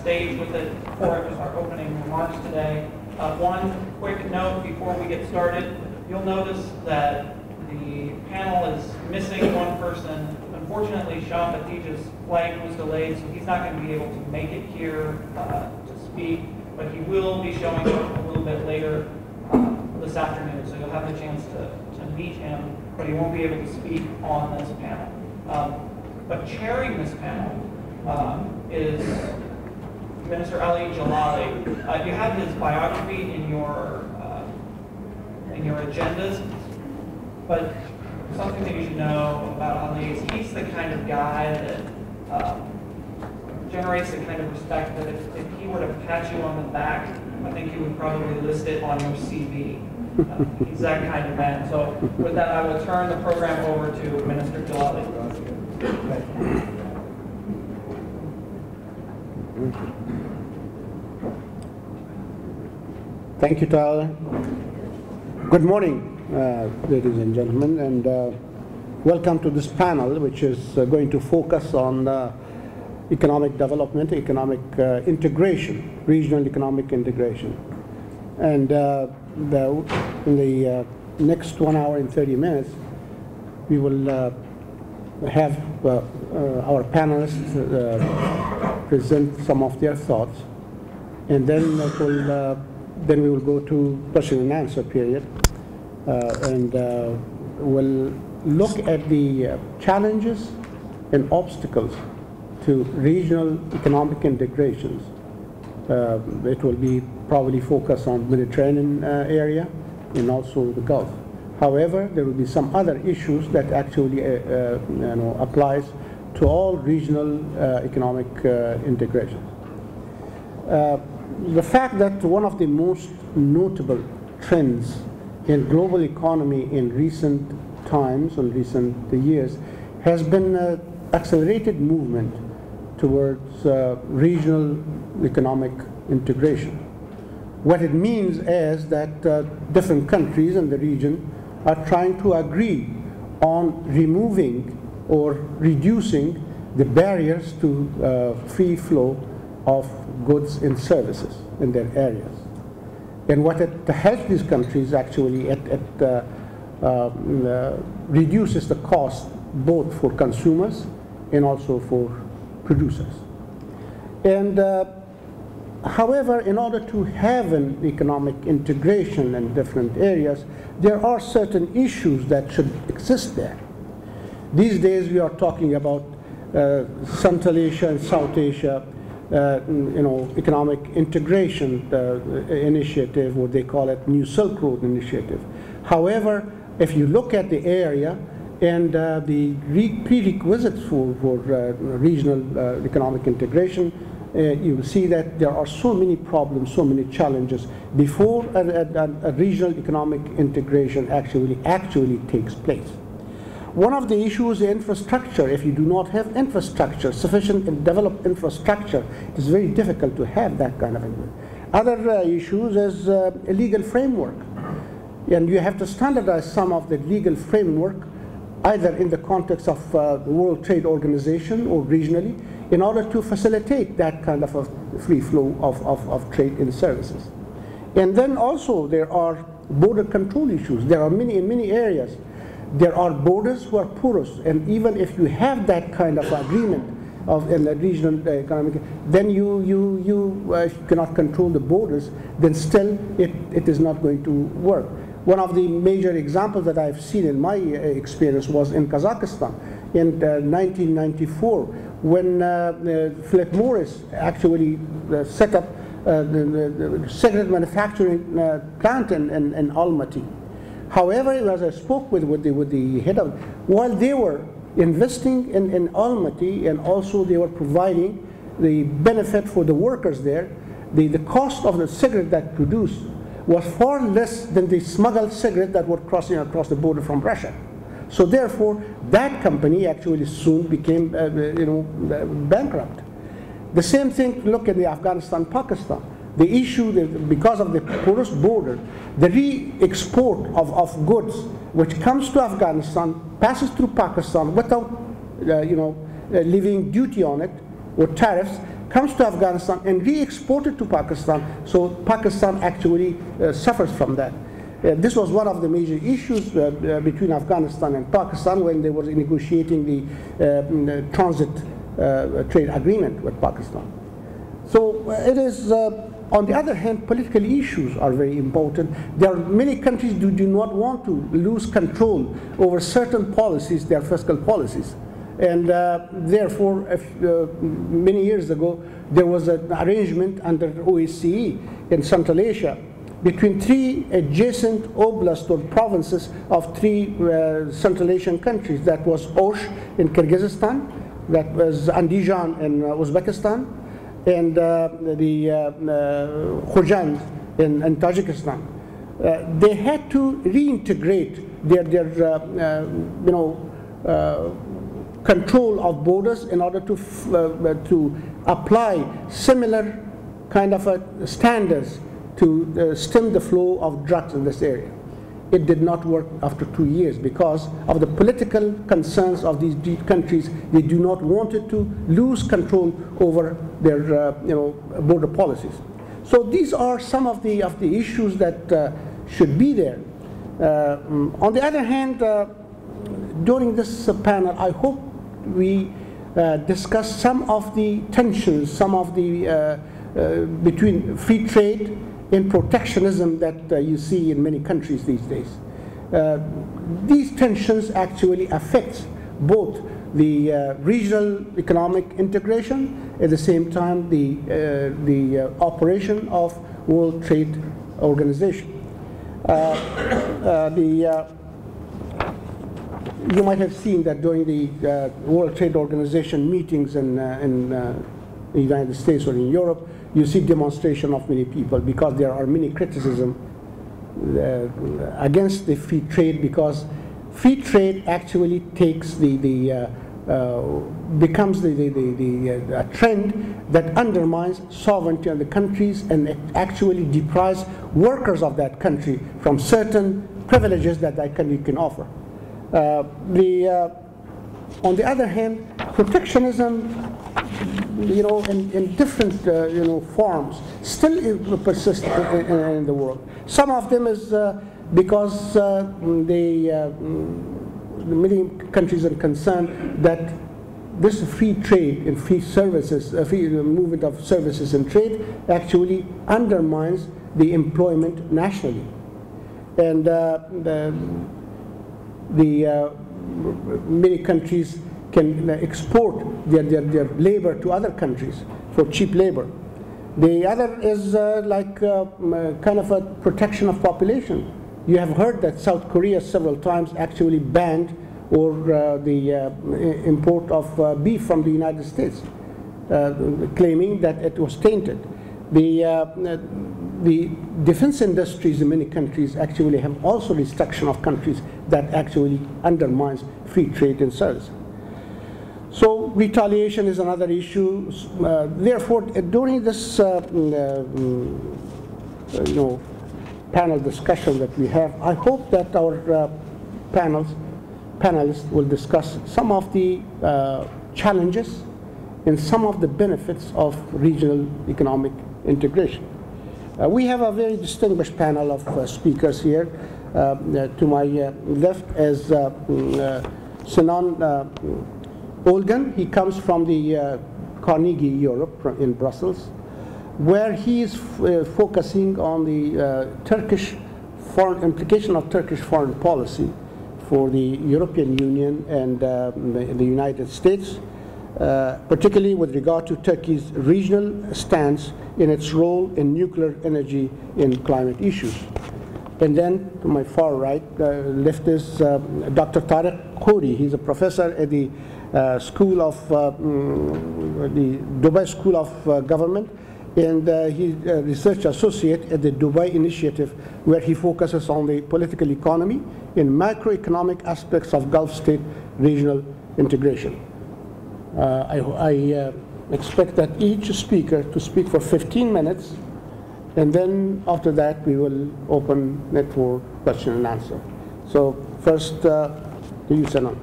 stage with it for our opening remarks today. One quick note before we get started. You'll notice that the panel is missing one person. Unfortunately, Sean Batija's flight was delayed, so he's not going to be able to make it here to speak, but he will be showing up a little bit later this afternoon, so you'll have the chance to meet him, but he won't be able to speak on this panel. But chairing this panel is Minister Ali Jalali. You have his biography in your agendas, but something that you should know about Ali is he's the kind of guy that generates the kind of respect that if he were to pat you on the back, I think you would probably list it on your CV. He's that kind of man. So with that, I will turn the program over to Minister Jalali. Thank you, Tyler. Good morning, ladies and gentlemen, and welcome to this panel, which is going to focus on economic development, economic integration, regional economic integration. And in the next 1 hour and 30 minutes, we will have our panelists present some of their thoughts, and then it will, then we will go to question and answer period. And we'll look at the challenges and obstacles to regional economic integrations. It will be probably focused on Mediterranean area and also the Gulf. However, there will be some other issues that actually applies to all regional economic integrations. The fact that one of the most notable trends in global economy in recent times, in recent years, has been an accelerated movement towards regional economic integration. What it means is that different countries in the region are trying to agree on removing or reducing the barriers to free flow of goods and services in their areas. And what it helps these countries actually, it reduces the cost both for consumers and also for producers. And however, in order to have an economic integration in different areas, there are certain issues that should exist there. These days we are talking about Central Asia and South Asia, economic integration initiative, or they call it New Silk Road Initiative. However, if you look at the area and the prerequisites for regional economic integration, you will see that there are so many problems, so many challenges before a regional economic integration actually takes place. One of the issues is infrastructure. If you do not have infrastructure, sufficient and developed infrastructure, it's very difficult to have that kind of thing. Other issues is a legal framework. And you have to standardize some of the legal framework, either in the context of the World Trade Organization or regionally, in order to facilitate that kind of a free flow of trade and services. And then also there are border control issues. There are many areas. There are borders who are porous, and even if you have that kind of agreement of in the regional economic, then if you cannot control the borders, then still it is not going to work. One of the major examples that I've seen in my experience was in Kazakhstan in 1994, when Philip Morris actually set up the cigarette manufacturing plant in Almaty. However, as I spoke with the head of, while they were investing in Almaty, and also they were providing the benefit for the workers there, the cost of the cigarette that produced was far less than the smuggled cigarette that were crossing across the border from Russia. So therefore, that company actually soon became bankrupt. The same thing, look at the Afghanistan-Pakistan. The issue that because of the porous border, the re-export of goods which comes to Afghanistan, passes through Pakistan without levying duty on it or tariffs, comes to Afghanistan and re-exported to Pakistan, so Pakistan actually suffers from that. This was one of the major issues between Afghanistan and Pakistan when they were negotiating the transit trade agreement with Pakistan. So it is, on the other hand, political issues are very important. There are many countries who do not want to lose control over certain policies, their fiscal policies. And therefore, many years ago, there was an arrangement under OSCE in Central Asia between three adjacent oblasts or provinces of three Central Asian countries. That was Osh in Kyrgyzstan, that was Andijan in Uzbekistan, and Khuzand in Tajikistan. They had to reintegrate their control of borders in order to apply similar kind of standards to stem the flow of drugs in this area. It did not work after 2 years because of the political concerns of these countries. They do not want to lose control over their border policies. So these are some of the issues that should be there. On the other hand, during this panel, I hope we discuss some of the tensions, some of the between free trade and protectionism that you see in many countries these days. These tensions actually affect both the regional economic integration, at the same time the operation of World Trade Organization. You might have seen that during the World Trade Organization meetings in the United States or in Europe, you see demonstration of many people because there are many criticism against the free trade, because free trade actually takes becomes a trend that undermines sovereignty of the countries, and it actually deprives workers of that country from certain privileges that that country can offer. On the other hand, protectionism, in different forms still persists in the world. Some of them is because many countries are concerned that this free trade and free services, free movement of services and trade actually undermines the employment nationally. And many countries can export their labor to other countries for cheap labor. The other is kind of a protection of population. You have heard that South Korea several times actually banned the import of beef from the United States, claiming that it was tainted. The defense industries in many countries actually have also restriction of countries that actually undermines free trade and service. So retaliation is another issue. Therefore, during this panel discussion that we have, I hope that our panelists will discuss some of the challenges and some of the benefits of regional economic integration. We have a very distinguished panel of speakers here. To my left is Sinan Ulgun. He comes from the Carnegie Europe in Brussels, where he is focusing on the implication of Turkish foreign policy for the European Union and the United States, particularly with regard to Turkey's regional stance in its role in nuclear energy and climate issues. And then to my far right, left is Dr. Tarek Coury. He's a professor at the School of the Dubai School of Government, and he's a research associate at the Dubai Initiative, where he focuses on the political economy and macroeconomic aspects of Gulf state regional integration. I expect that each speaker to speak for 15 minutes, and then after that we will open it for question and answer. So first, to you, Sinan.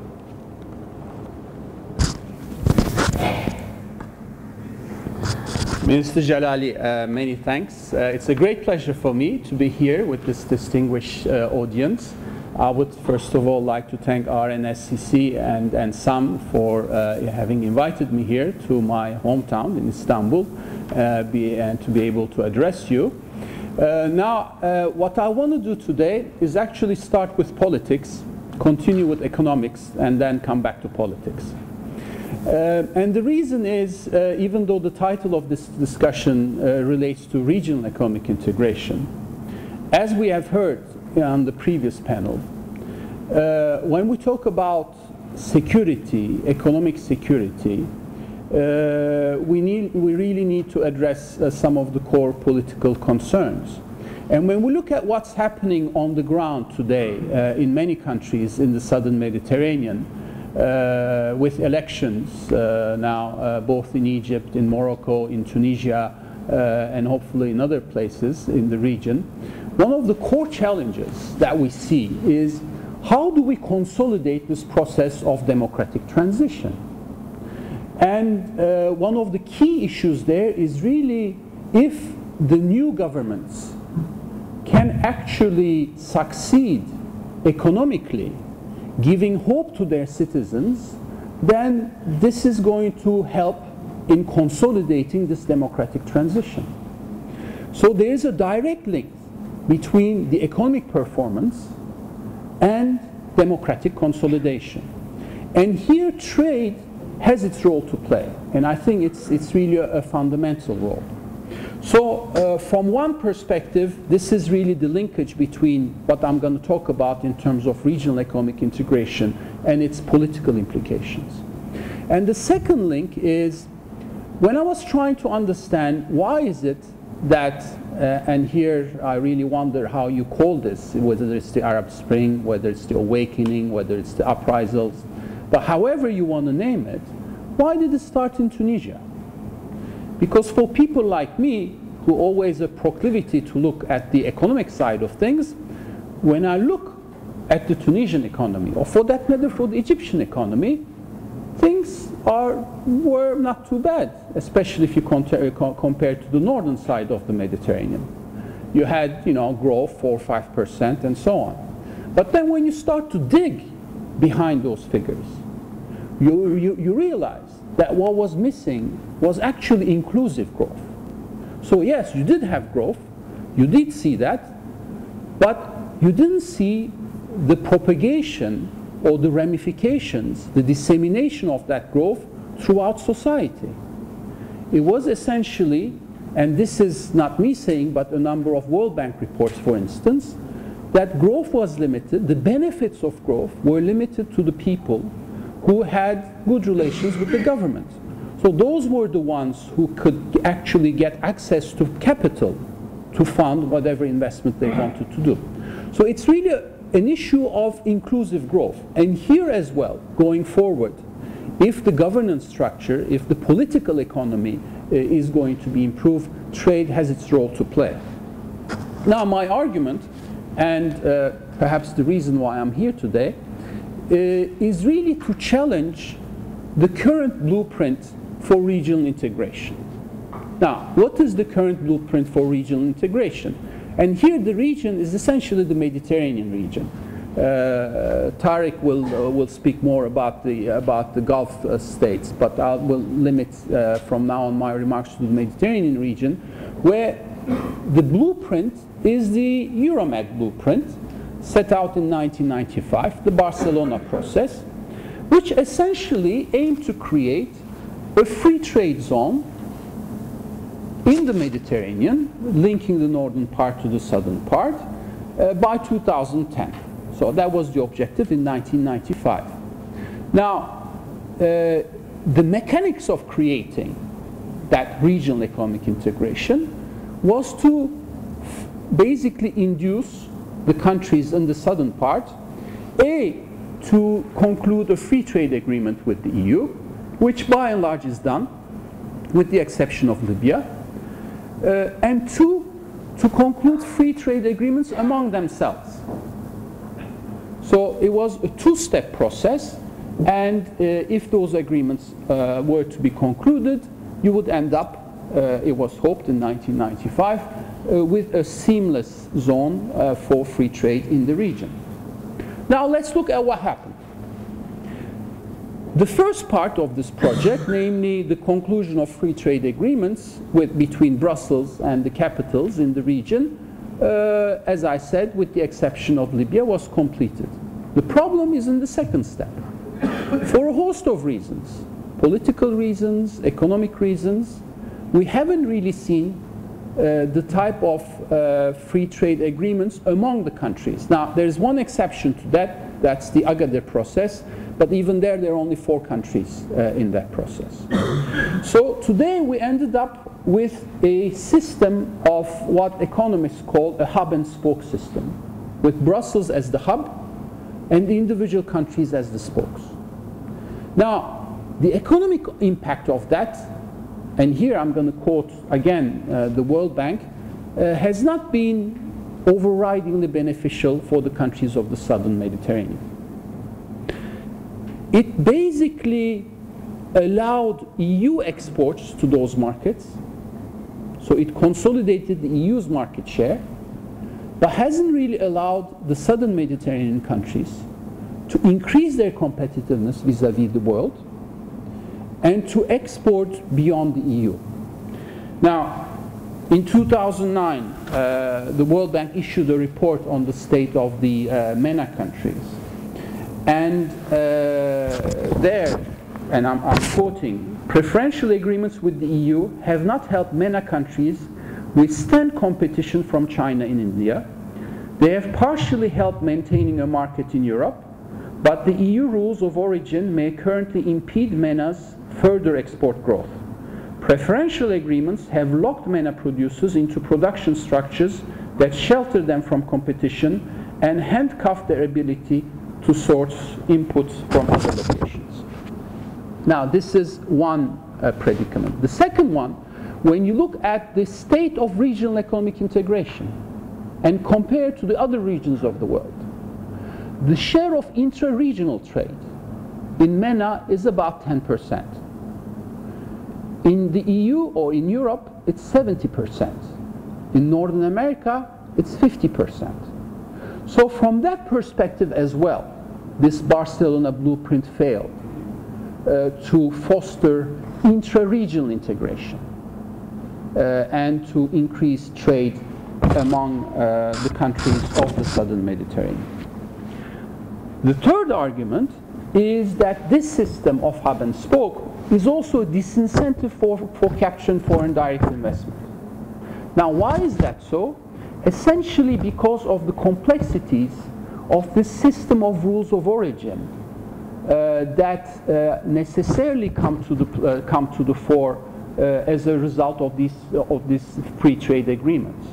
Minister Jalali, many thanks. It's a great pleasure for me to be here with this distinguished audience. I would first of all like to thank RNSCC and SAM for having invited me here to my hometown in Istanbul and to be able to address you. What I want to do today is actually start with politics, continue with economics, and then come back to politics. And the reason is, even though the title of this discussion relates to regional economic integration, as we have heard on the previous panel, when we talk about security, economic security, we really need to address some of the core political concerns. And when we look at what's happening on the ground today in many countries in the southern Mediterranean, with elections both in Egypt, in Morocco, in Tunisia, and hopefully in other places in the region, one of the core challenges that we see is how do we consolidate this process of democratic transition? And one of the key issues there is really if the new governments can actually succeed economically, giving hope to their citizens, then this is going to help in consolidating this democratic transition. So there is a direct link between the economic performance and democratic consolidation. And here trade has its role to play, and I think it's really a fundamental role. So from one perspective, this is really the linkage between what I'm going to talk about in terms of regional economic integration and its political implications. And the second link is, when I was trying to understand why is it that, and here I really wonder how you call this, whether it's the Arab Spring, whether it's the awakening, whether it's the uprisals, but however you want to name it, why did it start in Tunisia? Because for people like me, who always have a proclivity to look at the economic side of things, when I look at the Tunisian economy, or for that matter for the Egyptian economy, things were not too bad, especially if you compare to the northern side of the Mediterranean. You had, growth 4 or 5% and so on. But then when you start to dig behind those figures, you realize that what was missing was actually inclusive growth. So yes, you did have growth, you did see that, but you didn't see the propagation or the ramifications, the dissemination of that growth throughout society. It was essentially, and this is not me saying, but a number of World Bank reports, for instance, that growth was limited, the benefits of growth were limited to the people who had good relations with the government. So those were the ones who could actually get access to capital to fund whatever investment they wanted to do. So it's really an issue of inclusive growth. And here as well, going forward, if the governance structure, if the political economy is going to be improved, trade has its role to play. Now my argument, and perhaps the reason why I'm here today, is really to challenge the current blueprint for regional integration. Now, what is the current blueprint for regional integration? And here the region is essentially the Mediterranean region. Tarek will speak more about the Gulf states, but I will limit from now on my remarks to the Mediterranean region, where the blueprint is the Euromed blueprint, set out in 1995, the Barcelona process, which essentially aimed to create a free trade zone in the Mediterranean, linking the northern part to the southern part, by 2010. So that was the objective in 1995. Now, the mechanics of creating that regional economic integration was to basically induce the countries in the southern part, A, to conclude a free trade agreement with the EU, which by and large is done, with the exception of Libya, and two, to conclude free trade agreements among themselves. So it was a two-step process, and if those agreements were to be concluded, you would end up it was hoped in 1995, with a seamless zone for free trade in the region. Now let's look at what happened. The first part of this project, namely the conclusion of free trade agreements between Brussels and the capitals in the region, as I said, with the exception of Libya, was completed. The problem is in the second step, for a host of reasons, political reasons, economic reasons. We haven't really seen the type of free trade agreements among the countries. Now, there's one exception to that, that's the Agadir process, but even there, there are only 4 countries in that process. So today we ended up with a system of what economists call a hub and spoke system, with Brussels as the hub and the individual countries as the spokes. Now, the economic impact of that, and here I'm going to quote again the World Bank, has not been overridingly beneficial for the countries of the southern Mediterranean. It basically allowed EU exports to those markets, so it consolidated the EU's market share, but hasn't really allowed the southern Mediterranean countries to increase their competitiveness vis-à-vis the world and to export beyond the EU. Now, in 2009, the World Bank issued a report on the state of the MENA countries. And there, and I'm quoting, preferential agreements with the EU have not helped MENA countries withstand competition from China and India. They have partially helped maintaining a market in Europe, but the EU rules of origin may currently impede MENA's further export growth. Preferential agreements have locked MENA producers into production structures that shelter them from competition and handcuff their ability to source inputs from other locations. Now, this is one predicament. The second one, when you look at the state of regional economic integration and compare to the other regions of the world, the share of intra-regional trade in MENA is about 10%. In the EU or in Europe, it's 70%. In Northern America, it's 50%. So from that perspective as well, this Barcelona blueprint failed to foster intra-regional integration and to increase trade among the countries of the southern Mediterranean. The third argument is that this system of hub and spoke is also a disincentive for capturing foreign direct investment. Now, why is that so? Essentially because of the complexities of this system of rules of origin that necessarily come to the fore as a result of these free trade agreements.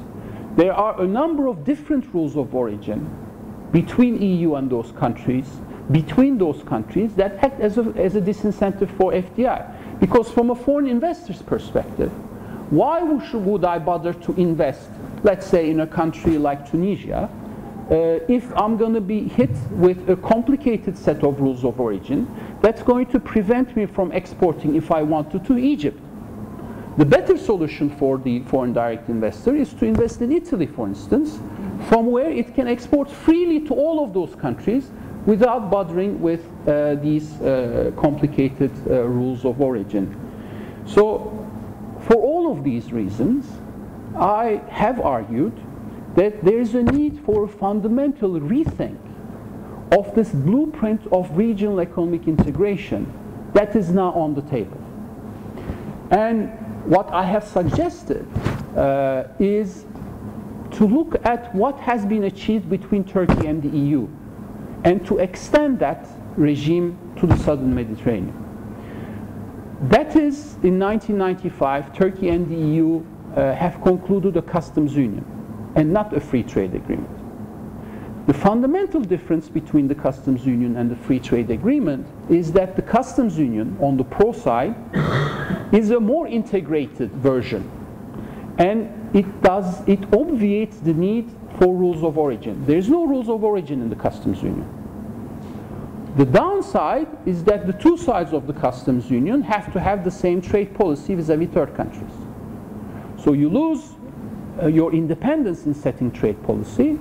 There are a number of different rules of origin between EU and those countries, that act as a disincentive for FDI. Because from a foreign investor's perspective, why would I bother to invest, let's say, in a country like Tunisia, if I'm going to be hit with a complicated set of rules of origin that's going to prevent me from exporting, if I want to Egypt? The better solution for the foreign direct investor is to invest in Italy, for instance, from where it can export freely to all of those countries without bothering with these complicated rules of origin. So, for all of these reasons, I have argued that there is a need for a fundamental rethink of this blueprint of regional economic integration that is now on the table. And what I have suggested is to look at what has been achieved between Turkey and the EU and to extend that regime to the southern Mediterranean. That is, in 1995, Turkey and the EU have concluded a customs union and not a free trade agreement. The fundamental difference between the customs union and the free trade agreement is that the customs union, on the pro side, is a more integrated version, and it obviates the need for rules of origin. There is no rules of origin in the customs union. The downside is that the two sides of the customs union have to have the same trade policy vis-à-vis third countries. So you lose your independence in setting trade policy,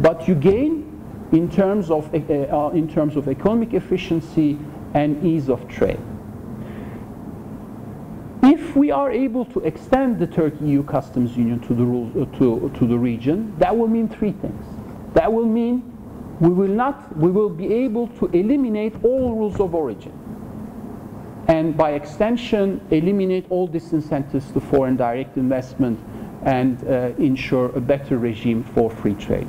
but you gain in terms of economic efficiency and ease of trade. If we are able to extend the Turkey-EU customs union to the region, that will mean three things. That will mean we will be able to eliminate all rules of origin, and by extension, eliminate all disincentives to foreign direct investment and ensure a better regime for free trade.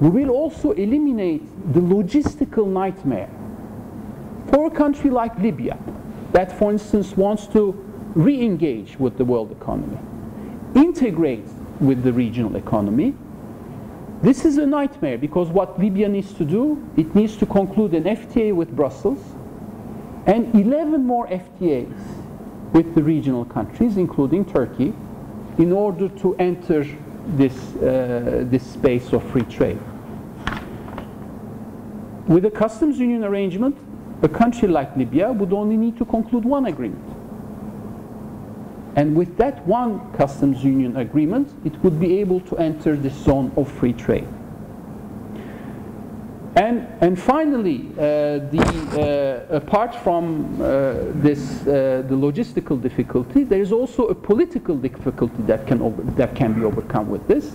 We will also eliminate the logistical nightmare for a country like Libya that, for instance, wants to re-engage with the world economy, integrate with the regional economy. This is a nightmare because what Libya needs to do, it needs to conclude an FTA with Brussels and 11 more FTAs with the regional countries, including Turkey, in order to enter this space of free trade. With a customs union arrangement, a country like Libya would only need to conclude one agreement. And with that one customs union agreement, it would be able to enter this zone of free trade. And finally, apart from the logistical difficulty, there is also a political difficulty that can be overcome with this.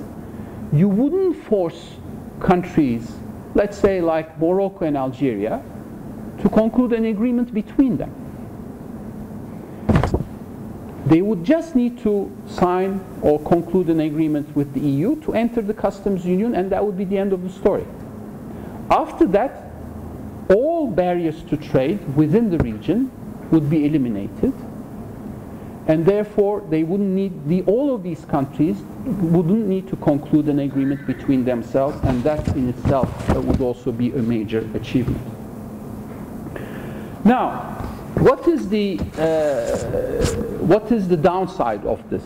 You wouldn't force countries, let's say like Morocco and Algeria, to conclude an agreement between them. They would just need to sign or conclude an agreement with the EU to enter the customs union, and that would be the end of the story. After that, all barriers to trade within the region would be eliminated, and therefore they wouldn't need all of these countries wouldn't need to conclude an agreement between themselves, and that in itself would also be a major achievement. Now, what is the downside of this?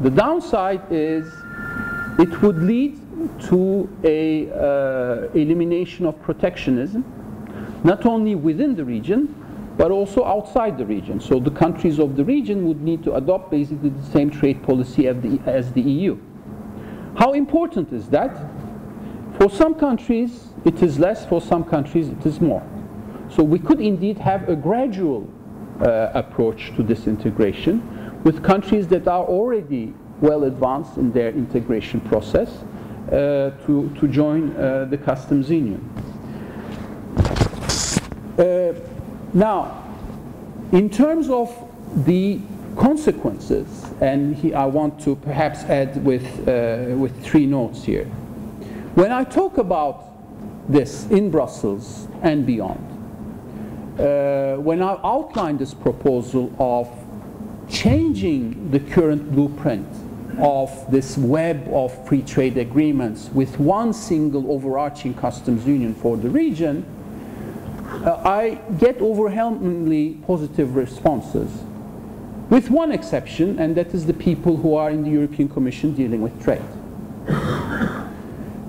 The downside is it would lead to a elimination of protectionism, not only within the region, but also outside the region. So the countries of the region would need to adopt basically the same trade policy as the EU. How important is that? For some countries it is less, for some countries it is more. So we could indeed have a gradual approach to this integration with countries that are already well advanced in their integration process to join the customs union. Now, in terms of the consequences, and I want to perhaps add with three notes here. When I talk about this in Brussels and beyond, when I outlined this proposal of changing the current blueprint of this web of free trade agreements with one single overarching customs union for the region, I get overwhelmingly positive responses, with one exception, and that is the people who are in the European Commission dealing with trade.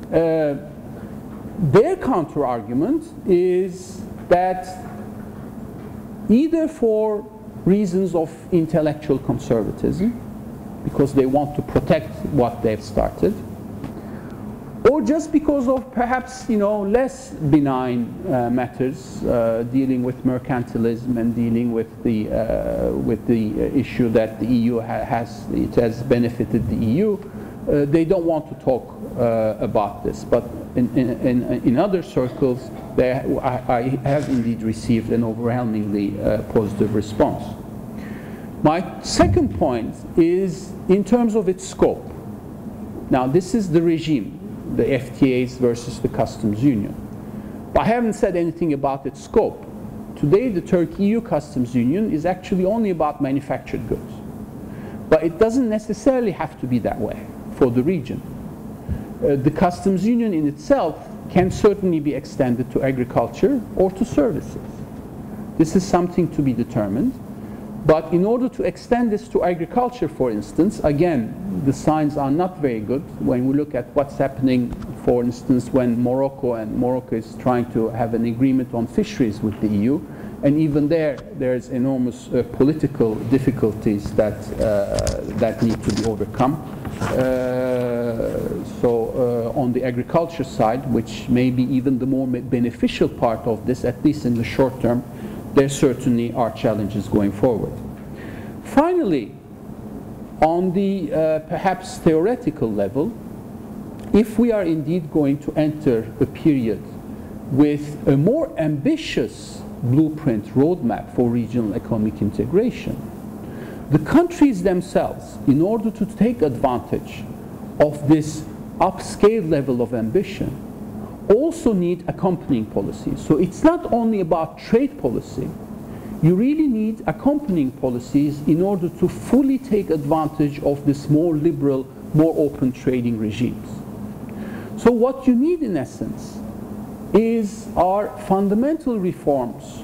Their counter-argument is that either for reasons of intellectual conservatism, because they want to protect what they've started, or just because of perhaps, you know, less benign matters dealing with mercantilism and dealing with the issue that the EU has benefited the EU. They don't want to talk about this, but in other circles, I have indeed received an overwhelmingly positive response. My second point is in terms of its scope. Now, this is the regime, the FTAs versus the customs union. I haven't said anything about its scope. Today, the Turkey-EU customs union is actually only about manufactured goods. But it doesn't necessarily have to be that way for the region. The customs union in itself can certainly be extended to agriculture or to services. This is something to be determined. But in order to extend this to agriculture, for instance, again, the signs are not very good when we look at what's happening, for instance, when Morocco is trying to have an agreement on fisheries with the EU. And even there's enormous political difficulties that need to be overcome. On the agriculture side, which may be even the more beneficial part of this, at least in the short term, there certainly are challenges going forward. Finally, on the perhaps theoretical level, if we are indeed going to enter a period with a more ambitious blueprint roadmap for regional economic integration, the countries themselves, in order to take advantage of this upscale level of ambition, also need accompanying policies. So it's not only about trade policy. You really need accompanying policies in order to fully take advantage of this more liberal, more open trading regimes. So what you need in essence are fundamental reforms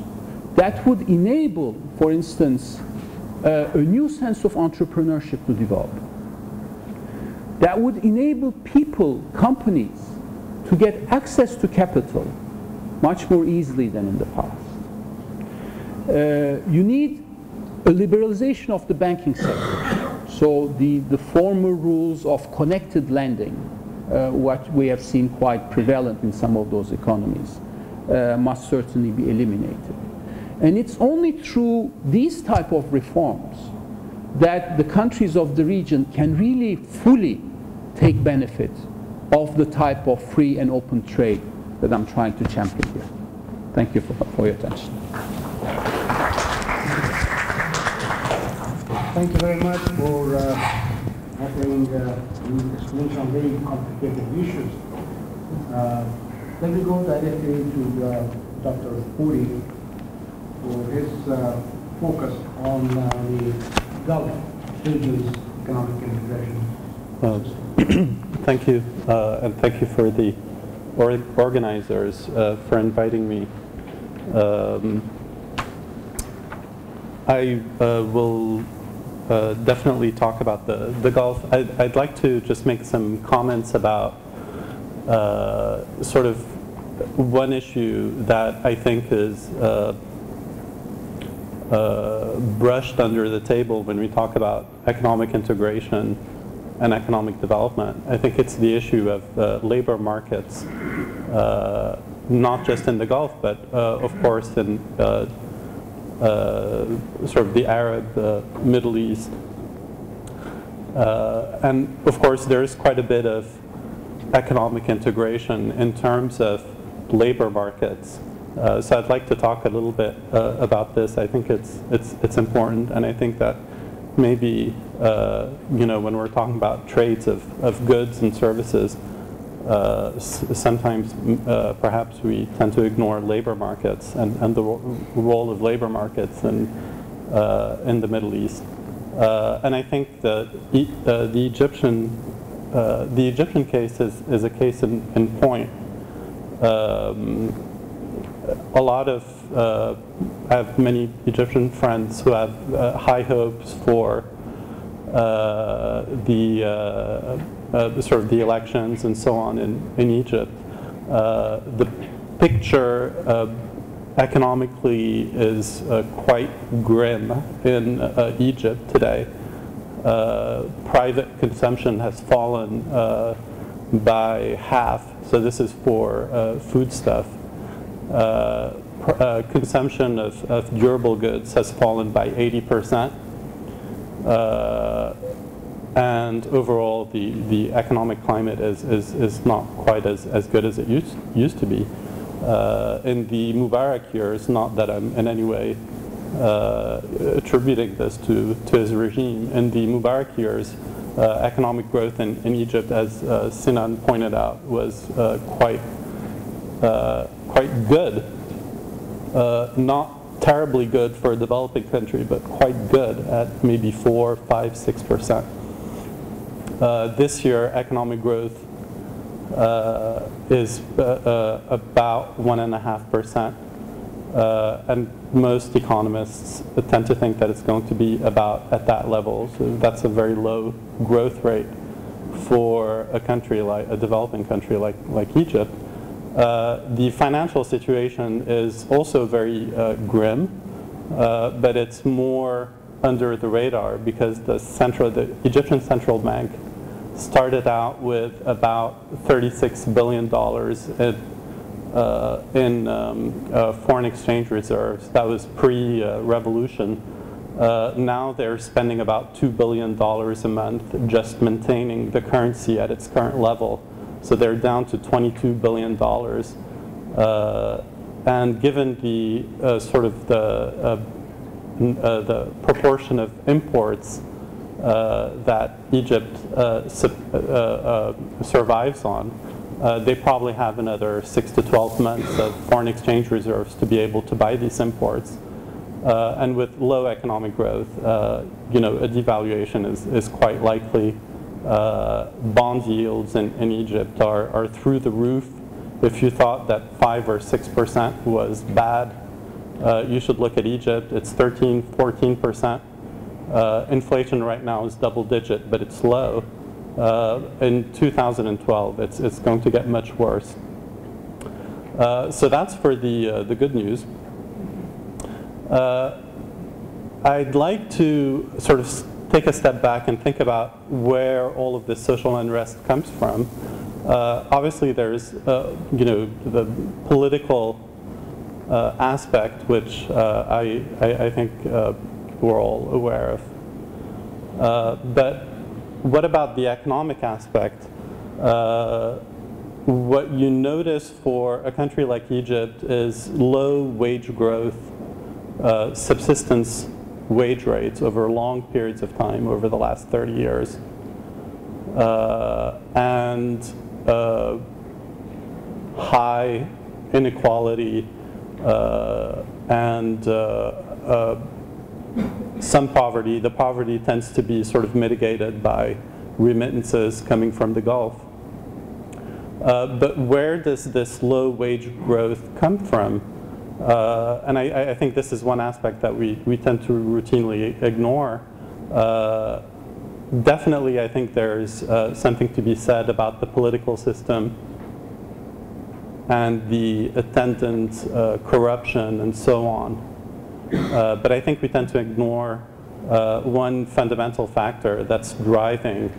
that would enable, for instance, a new sense of entrepreneurship to develop, that would enable people, companies, to get access to capital much more easily than in the past. You need a liberalization of the banking sector. So the former rules of connected lending, what we have seen quite prevalent in some of those economies, must certainly be eliminated. And it's only through these type of reforms that the countries of the region can really fully take benefit of the type of free and open trade that I'm trying to champion here. Thank you for your attention. Thank you very much for offering an explanation on very complicated issues. Let me go directly to Dr. Coury for his focus on the Gulf region's economic integration. Thank you, and thank you for the organizers for inviting me. I will definitely talk about the Gulf. I'd like to just make some comments about sort of one issue that I think is brushed under the table when we talk about economic integration and economic development. I think it's the issue of labor markets, not just in the Gulf, but of course in sort of the Arab Middle East. And of course there is quite a bit of economic integration in terms of labor markets. So I'd like to talk a little bit about this. I think it's important, and I think that maybe you know, when we're talking about trades of goods and services, sometimes perhaps we tend to ignore labor markets and the role of labor markets in the Middle East. And I think that the Egyptian case is a case in point. A lot of I have many Egyptian friends who have high hopes for the sort of the elections and so on in Egypt. The picture economically is quite grim in Egypt today. Private consumption has fallen by half. So this is for foodstuff. Consumption of durable goods has fallen by 80%. And overall, the economic climate is not quite as good as it used to be. In the Mubarak years, not that I'm in any way attributing this to his regime, in the Mubarak years, economic growth in Egypt, as Sinan pointed out, was quite good. Not terribly good for a developing country, but quite good at maybe 4, 5, 6%. This year, economic growth is about 1.5%, and most economists tend to think that it's going to be about at that level. So that's a very low growth rate for a country like a developing country like Egypt. The financial situation is also very grim, but it's more under the radar because the Egyptian Central Bank started out with about $36 billion in foreign exchange reserves. That was pre-revolution. Now they're spending about $2 billion a month just maintaining the currency at its current level. So they're down to $22 billion. And given the the proportion of imports that Egypt survives on, they probably have another 6 to 12 months of foreign exchange reserves to be able to buy these imports. And with low economic growth, a devaluation is quite likely. Bond yields in Egypt are through the roof. If you thought that 5 or 6% was bad, you should look at Egypt. It's 13, 14%. Inflation right now is double digit, but it's low. In 2012, it's going to get much worse. So that's for the good news. I'd like to sort of take a step back and think about where all of this social unrest comes from. Obviously, there's the political aspect, which I think we're all aware of. But what about the economic aspect? What you notice for a country like Egypt is low wage growth, subsistence wage rates over long periods of time over the last 30 years. And high inequality and some poverty. The poverty tends to be sort of mitigated by remittances coming from the Gulf. But where does this low wage growth come from? And I think this is one aspect that we tend to routinely ignore. Definitely, I think there's something to be said about the political system and the attendant corruption and so on. But I think we tend to ignore one fundamental factor that's driving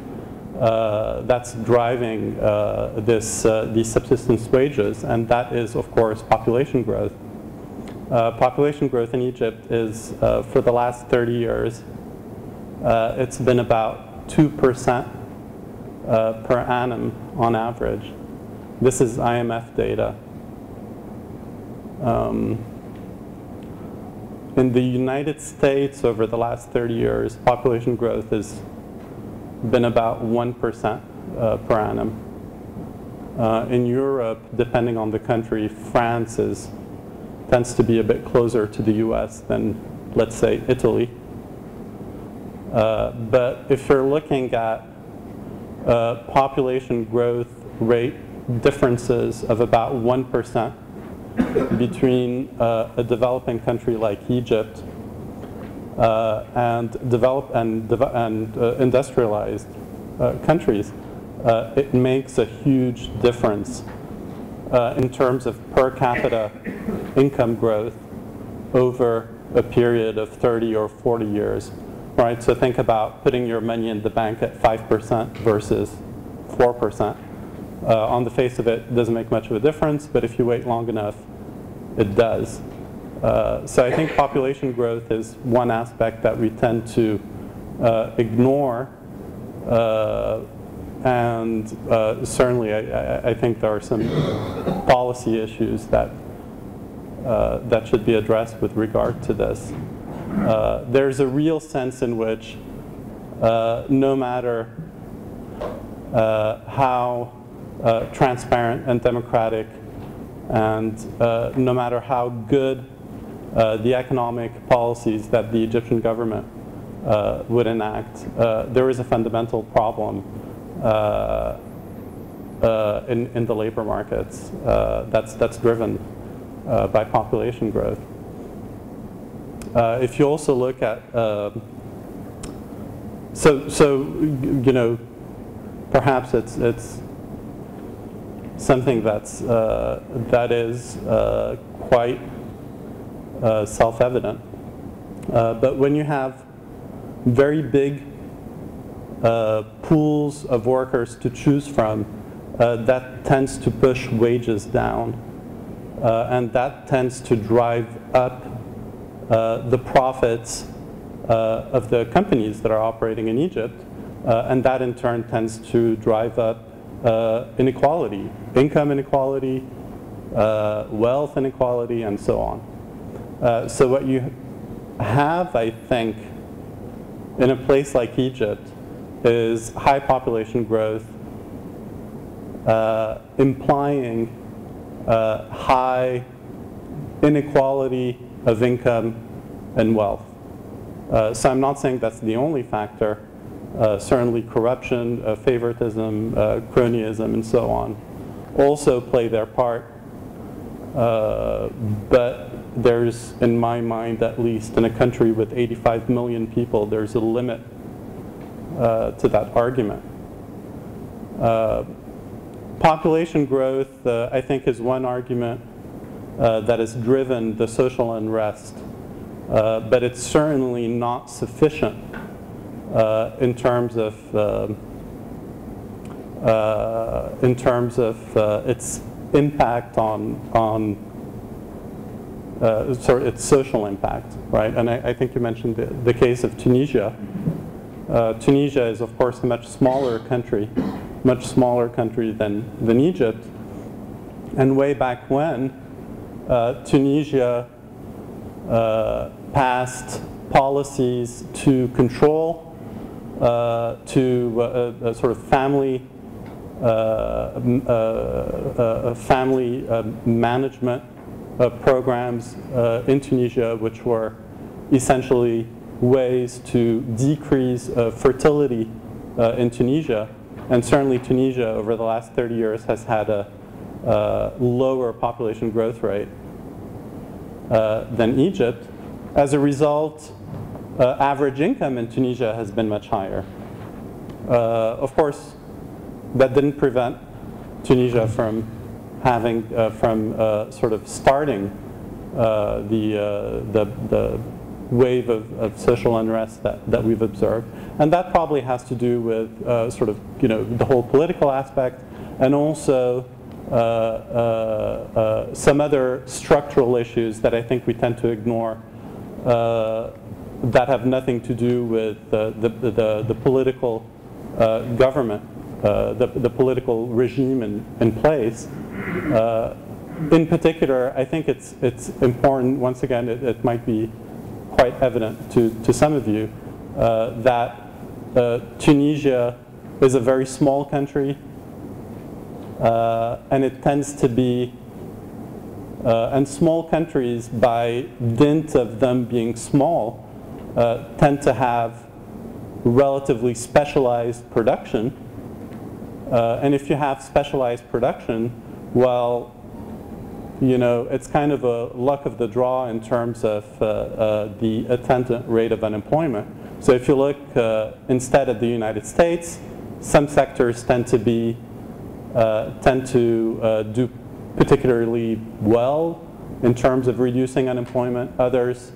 these subsistence wages, and that is, of course, population growth. Population growth in Egypt is, for the last 30 years, it's been about 2% per annum on average. This is IMF data. In the United States, over the last 30 years, population growth has been about 1% per annum. In Europe, depending on the country, France tends to be a bit closer to the US than, let's say, Italy. But if you're looking at population growth rate differences of about 1%, between a developing country like Egypt and industrialized countries, it makes a huge difference in terms of per capita income growth over a period of 30 or 40 years, right? So think about putting your money in the bank at 5% versus 4%. On the face of it, it doesn't make much of a difference, but if you wait long enough, it does. So I think population growth is one aspect that we tend to ignore. And certainly, I think there are some policy issues that should be addressed with regard to this. There's a real sense in which no matter how transparent and democratic, and no matter how good the economic policies that the Egyptian government would enact, there is a fundamental problem in the labor markets that's driven by population growth. If you also look at perhaps it's something that's that is quite self-evident. But when you have very big pools of workers to choose from, that tends to push wages down, and that tends to drive up the profits of the companies that are operating in Egypt, and that in turn tends to drive up inequality, income inequality, wealth inequality, and so on. So what you have, I think, in a place like Egypt is high population growth, implying high inequality of income and wealth. So I'm not saying that's the only factor. Certainly corruption, favoritism, cronyism, and so on also play their part. But there's, in my mind at least, in a country with 85 million people, there's a limit to that argument. Population growth, I think, is one argument that has driven the social unrest, but it's certainly not sufficient in terms of its impact on its social impact, right? And I think you mentioned the case of Tunisia. Tunisia is, of course, a much smaller country than Egypt. And way back when, Tunisia passed policies to control, to sort of family management programs in Tunisia, which were essentially ways to decrease fertility in Tunisia. And certainly Tunisia, over the last 30 years, has had a lower population growth rate than Egypt. As a result, average income in Tunisia has been much higher. Of course, that didn't prevent Tunisia from having, sort of starting the wave of social unrest that we've observed. And that probably has to do with sort of, you know, the whole political aspect, and also some other structural issues that I think we tend to ignore that have nothing to do with the political government, the political regime in place. In particular, I think it's important, once again, it might be quite evident to some of you, that Tunisia is a very small country, and it tends to be, and small countries, by dint of them being small, tend to have relatively specialized production. And if you have specialized production, well, you know, it's kind of a luck of the draw in terms of the attendant rate of unemployment. So if you look instead at the United States, some sectors tend to do particularly well in terms of reducing unemployment. Others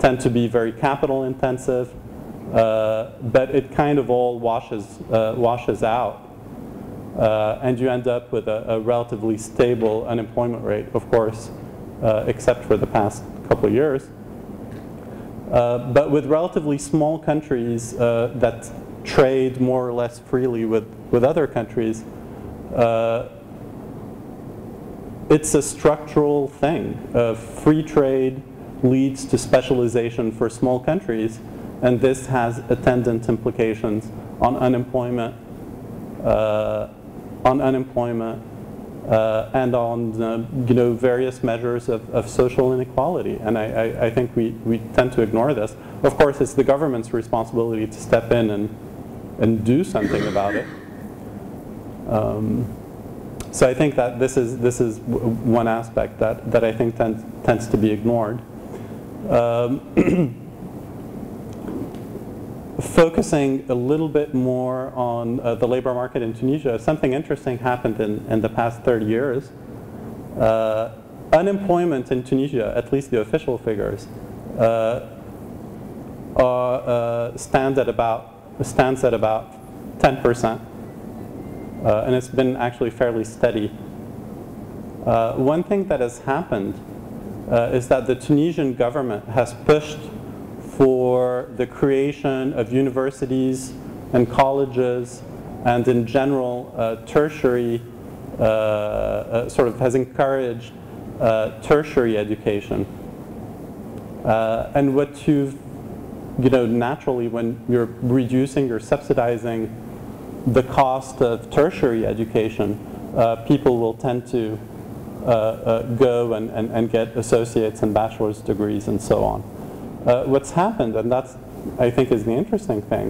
tend to be very capital intensive, but it kind of all washes out. And you end up with a relatively stable unemployment rate, of course, except for the past couple of years. But with relatively small countries that trade more or less freely with other countries, it's a structural thing. Free trade leads to specialization for small countries, and this has attendant implications on unemployment and on you know, various measures of social inequality. And I think we tend to ignore this. Of course, it's the government's responsibility to step in and do something about it. So I think that this is one aspect that I think tends to be ignored. Focusing a little bit more on the labor market in Tunisia, something interesting happened in the past 30 years. Unemployment in Tunisia, at least the official figures, stands at about 10%, and it's been actually fairly steady. One thing that has happened is that the Tunisian government has pushed for the creation of universities and colleges, and in general tertiary, sort of has encouraged tertiary education. And what you've, naturally when you're reducing or subsidizing the cost of tertiary education, people will tend to go and get associates and bachelor's degrees and so on. What's happened, and that's, I think, is the interesting thing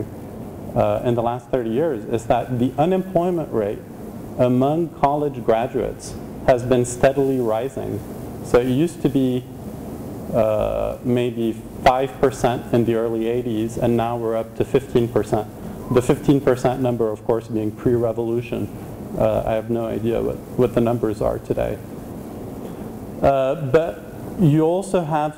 in the last 30 years, is that the unemployment rate among college graduates has been steadily rising. So it used to be maybe 5% in the early 80s, and now we're up to 15%. The 15% number, of course, being pre-revolution. I have no idea what the numbers are today. But you also have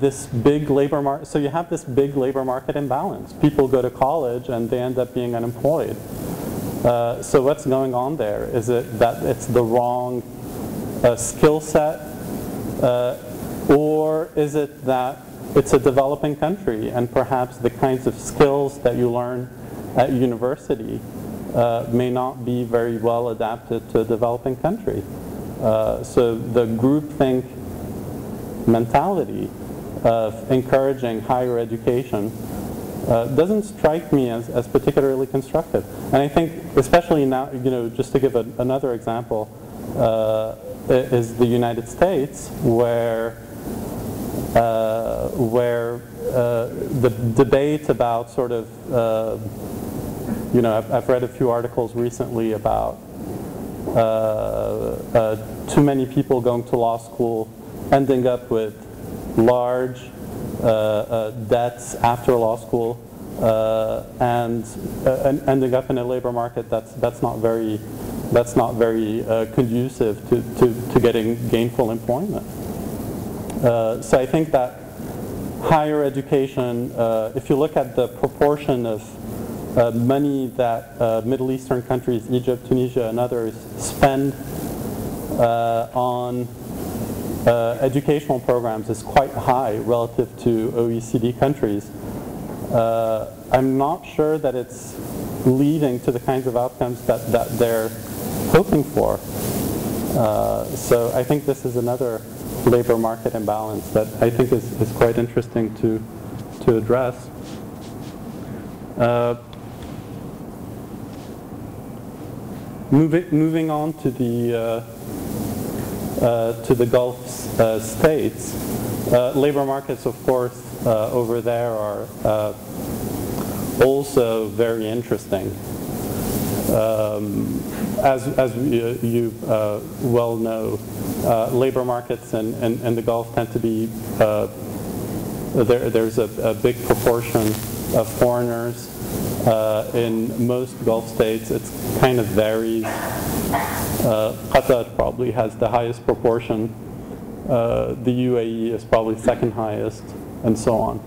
this big labor market. So you have this big labor market imbalance. People go to college and they end up being unemployed. So what's going on there? Is it that it's the wrong skill set? Or is it that it's a developing country and perhaps the kinds of skills that you learn at university may not be very well adapted to a developing country? So the groupthink mentality of encouraging higher education doesn't strike me as particularly constructive. And I think especially now, just to give another example, is the United States, where the debate about sort of, I've read a few articles recently about too many people going to law school ending up with large debts after law school and ending up in a labor market that's not very conducive to getting gainful employment. So I think that higher education, if you look at the proportion of money that Middle Eastern countries, Egypt, Tunisia, and others spend on educational programs, is quite high relative to OECD countries. I'm not sure that it's leading to the kinds of outcomes that they're hoping for. So I think this is another labor market imbalance that I think is quite interesting to address. Moving on to the Gulf states, labor markets, of course, over there are also very interesting. As you well know, labor markets in the Gulf tend to be there's a big proportion of foreigners in most Gulf states. It kind of varies. Qatar probably has the highest proportion, the UAE is probably second highest, and so on.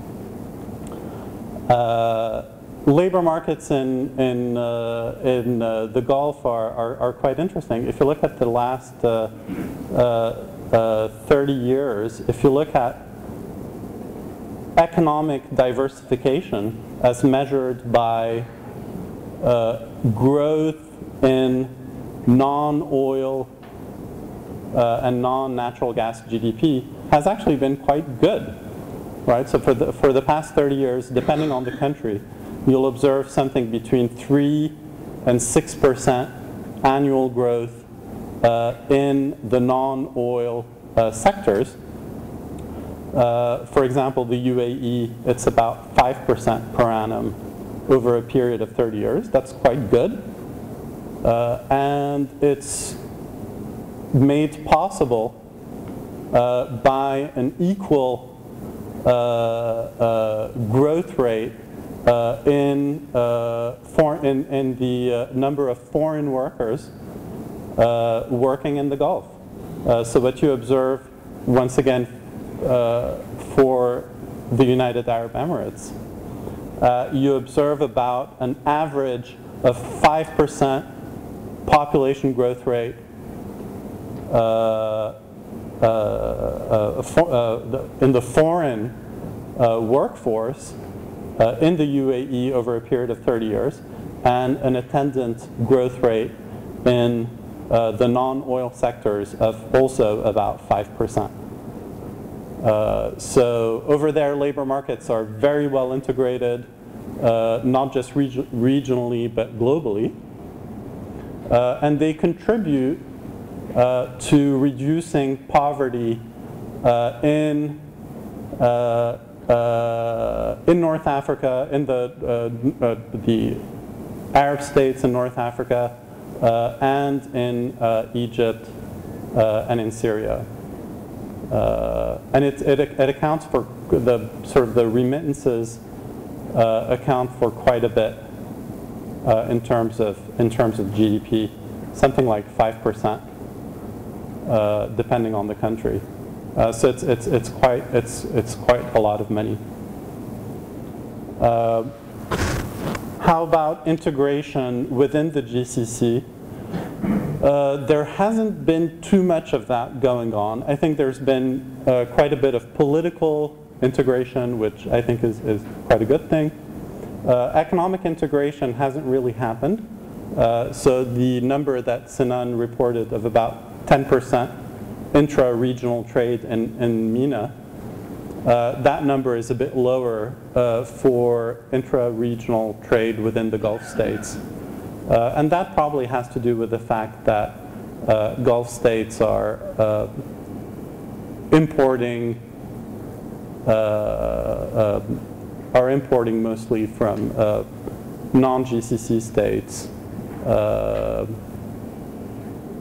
Labor markets in the Gulf are quite interesting. If you look at the last 30 years, if you look at economic diversification as measured by growth in non-oil and non-natural gas GDP, has actually been quite good, right? So for the past 30 years, depending on the country, you'll observe something between 3% and 6% annual growth in the non-oil sectors. For example, the UAE, it's about 5% per annum over a period of 30 years. That's quite good. And it's made possible by an equal growth rate in the number of foreign workers working in the Gulf. So what you observe, once again, for the United Arab Emirates, you observe about an average of 5% population growth rate in the foreign workforce in the UAE over a period of 30 years, and an attendant growth rate in the non-oil sectors of also about 5%. So over there, labor markets are very well integrated, not just regionally but globally, and they contribute to reducing poverty in North Africa, in the Arab states in North Africa, and in Egypt and in Syria. And it accounts for the sort of the remittances account for quite a bit in terms of GDP, something like 5%. Depending on the country, so it's quite a lot of money. How about integration within the GCC? There hasn't been too much of that going on. I think there's been quite a bit of political integration, which I think is quite a good thing. Economic integration hasn't really happened. So the number that Sinan reported of about 10% intra-regional trade in MENA, that number is a bit lower for intra-regional trade within the Gulf states. And that probably has to do with the fact that Gulf states are importing mostly from non-GCC states,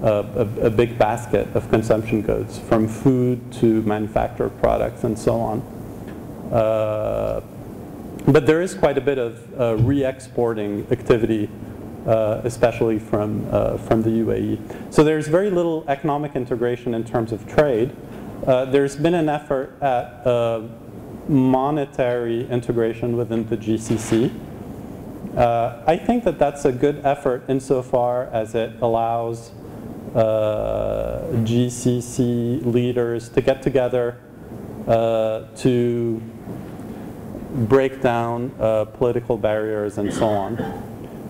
a big basket of consumption goods, from food to manufactured products and so on. But there is quite a bit of re-exporting activity, especially from the UAE. So there's very little economic integration in terms of trade. There's been an effort at monetary integration within the GCC. I think that that's a good effort insofar as it allows GCC leaders to get together to break down political barriers and so on.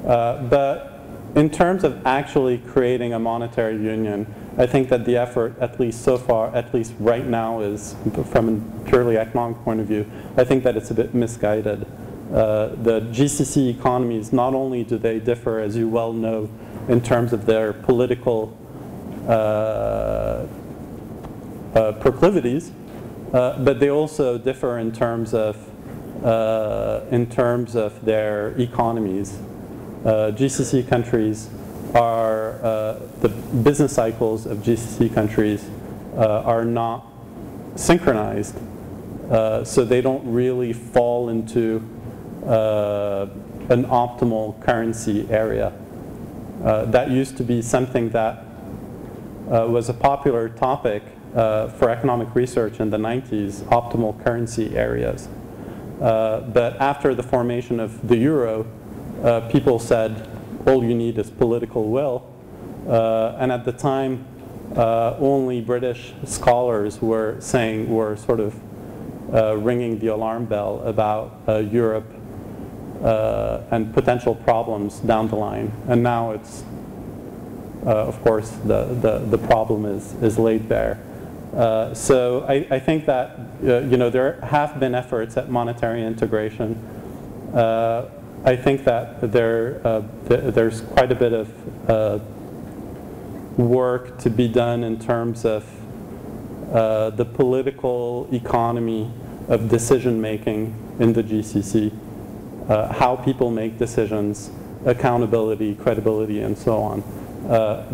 But in terms of actually creating a monetary union, I think that the effort, at least so far, at least right now, is from a purely economic point of view, I think that it's a bit misguided. The GCC economies, not only do they differ, as you well know, in terms of their political proclivities, but they also differ in terms of their economies. GCC countries are the business cycles of GCC countries are not synchronized, so they don't really fall into an optimal currency area. That used to be something that was a popular topic for economic research in the 90s, optimal currency areas. But after the formation of the euro, people said all you need is political will. And at the time, only British scholars were sort of ringing the alarm bell about Europe and potential problems down the line. And now it's, of course, the problem is laid bare. So I think that, you know, there have been efforts at monetary integration. I think that there's quite a bit of work to be done in terms of the political economy of decision making in the GCC. How people make decisions, accountability, credibility, and so on,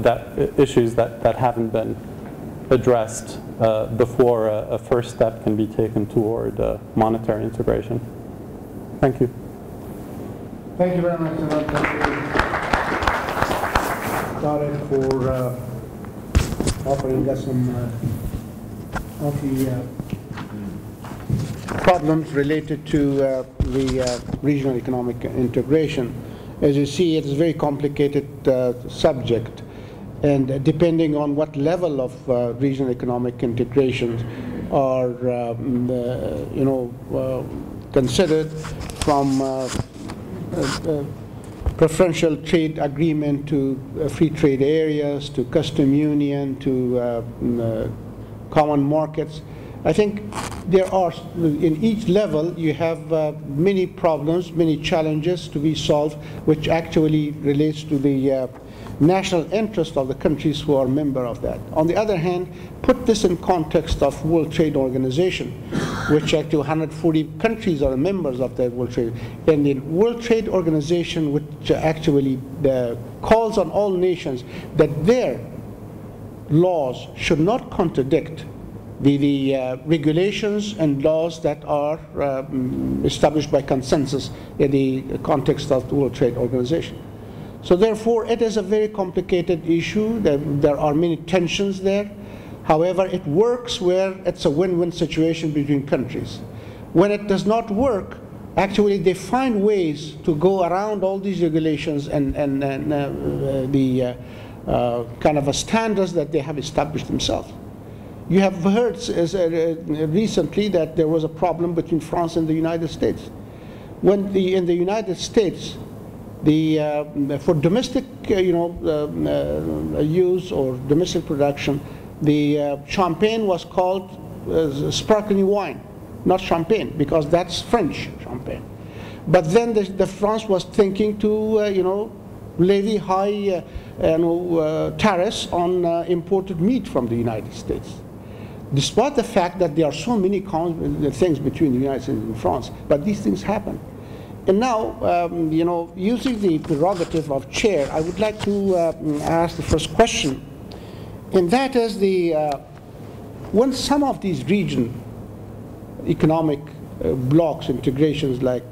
that issues that haven't been addressed before a first step can be taken toward monetary integration. Thank you. Thank you very much, Sinan. Thank you, Tarek, for offering us some of the problems related to the regional economic integration. As you see, it is a very complicated subject, and depending on what level of regional economic integrations are considered, from preferential trade agreement to free trade areas, to custom union, to common markets. I think there are, in each level, you have many problems, many challenges to be solved, which actually relates to the national interest of the countries who are member of that. On the other hand, put this in context of World Trade Organization, which actually 140 countries are members of that World Trade. And the World Trade Organization, which actually calls on all nations that their laws should not contradict the regulations and laws that are established by consensus in the context of the World Trade Organization. So therefore, it is a very complicated issue. There are many tensions there. However, it works where it's a win-win situation between countries. When it does not work, actually they find ways to go around all these regulations and the kind of standards that they have established themselves. You have heard recently that there was a problem between France and the United States. When in the United States, for domestic use or domestic production, the champagne was called sparkling wine, not champagne, because that's French champagne. But then the France was thinking to levy high tariffs on imported meat from the United States, despite the fact that there are so many things between the United States and France, but these things happen. And now, using the prerogative of chair, I would like to ask the first question, and that is the when some of these region economic blocks, integrations like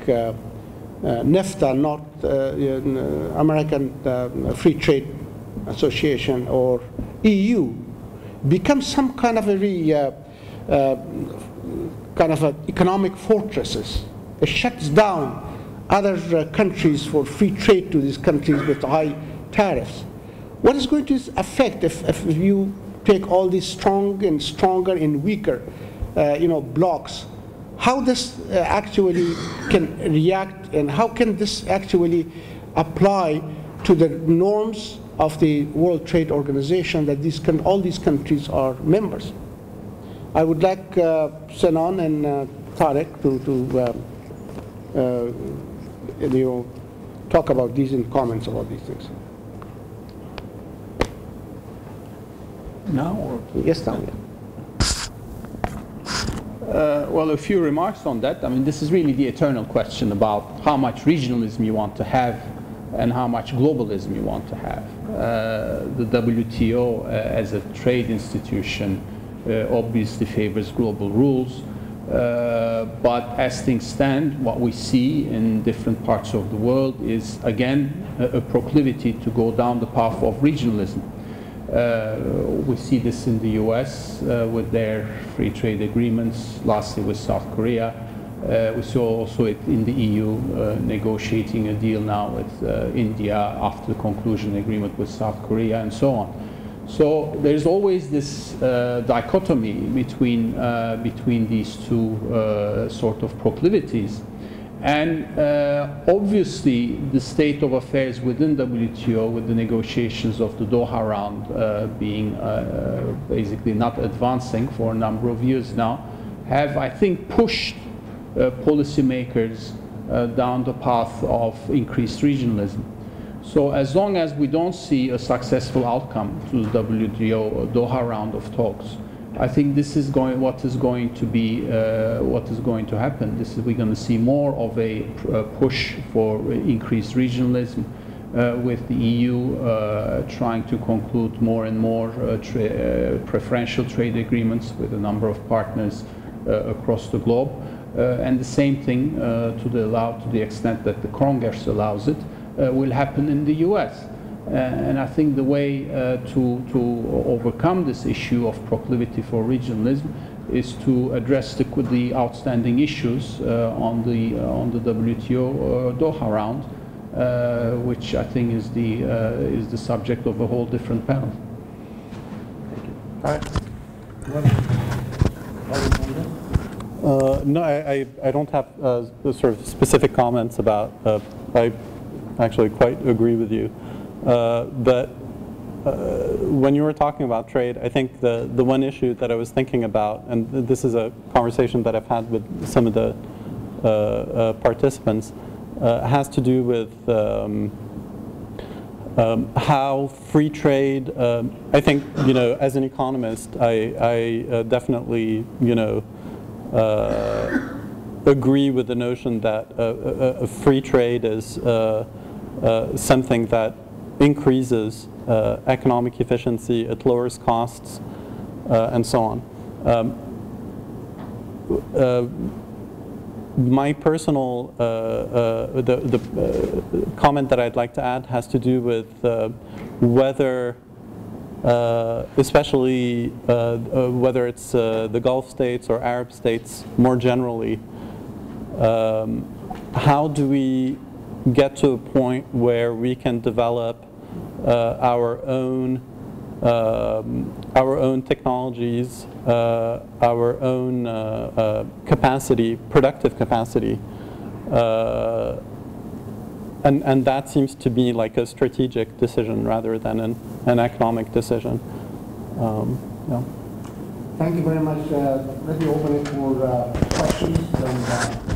NAFTA, North American Free Trade Association, or EU, become some kind of a economic fortresses. It shuts down other countries for free trade to these countries with high tariffs. What is going to affect if you take all these strong and stronger and weaker blocks? How this actually can react, and how can this actually apply to the norms of the World Trade Organization that all these countries are members? I would like Sinan and Tarek to talk about these and comments about these things. Now? Or? Yes, now. Well, a few remarks on that. I mean, this is really the eternal question about how much regionalism you want to have and how much globalism you want to have. The WTO as a trade institution obviously favors global rules. But as things stand, what we see in different parts of the world is, again, a proclivity to go down the path of regionalism. We see this in the US with their free trade agreements, lastly with South Korea. We saw also it in the EU negotiating a deal now with India after the conclusion agreement with South Korea and so on. So there's always this dichotomy between these two sort of proclivities. And obviously the state of affairs within WTO, with the negotiations of the Doha round being basically not advancing for a number of years now, have, I think, pushed policymakers down the path of increased regionalism. So as long as we don't see a successful outcome to the WTO Doha round of talks, I think this is what is going to happen. We're going to see more of a push for increased regionalism, with the EU trying to conclude more and more preferential trade agreements with a number of partners across the globe. and the same thing to the extent that the Congress allows it, will happen in the US. And I think the way to overcome this issue of proclivity for regionalism is to address the outstanding issues on the WTO Doha round, which I think is the subject of a whole different panel. Thank you. All right. No, I don't have sort of specific comments about. I actually quite agree with you. But when you were talking about trade, I think the one issue that I was thinking about, and this is a conversation that I've had with some of the participants, has to do with how free trade. I think, you know, as an economist, I definitely, you know, agree with the notion that free trade is something that increases economic efficiency, it lowers costs, and so on. My personal comment that I'd like to add has to do with whether, especially whether it's the Gulf states or Arab states more generally, how do we get to a point where we can develop our own technologies, our own capacity, productive capacity, and that seems to be like a strategic decision rather than an economic decision. Yeah. Thank you very much. Let me open it for questions. And,